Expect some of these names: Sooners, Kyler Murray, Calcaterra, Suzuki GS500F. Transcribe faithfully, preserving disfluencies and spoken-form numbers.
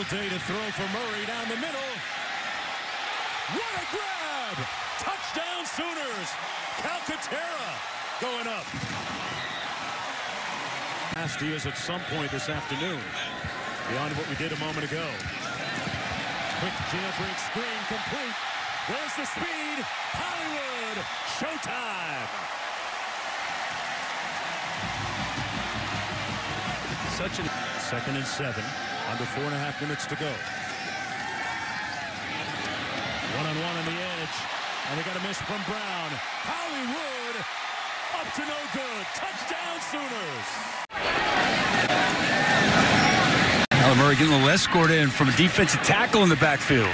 all day to throw for Murray down the middle. What a grab! Touchdown Sooners! Calcaterra going up. Last year's at some point this afternoon, beyond what we did a moment ago. Quick jailbreak screen complete. Where's the speed? Hollywood! Showtime! Such an second and seven, under four and a half minutes to go. One on one on the edge, and they got a miss from Brown. Hollywood up to no good. Touchdown Sooners. Kyler Murray getting a little escort in from a defensive tackle in the backfield.